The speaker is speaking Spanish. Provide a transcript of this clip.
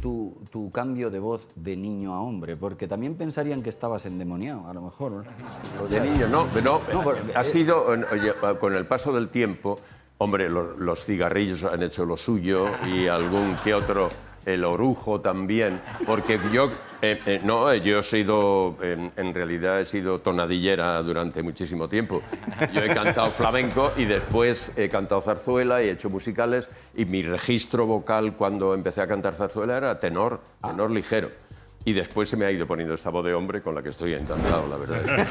tu cambio de voz de niño a hombre? Porque también pensarían que estabas endemoniado, a lo mejor, ¿no? O sea, de niño, no, pero no, porque ha sido, con el paso del tiempo, hombre, los cigarrillos han hecho lo suyo y algún que otro, el orujo también, porque yo, no, yo he sido, en realidad he sido tonadillera durante muchísimo tiempo. Yo he cantado flamenco y después he cantado zarzuela y he hecho musicales, y mi registro vocal cuando empecé a cantar zarzuela era tenor ligero. Y después se me ha ido poniendo esta voz de hombre con la que estoy encantado, la verdad.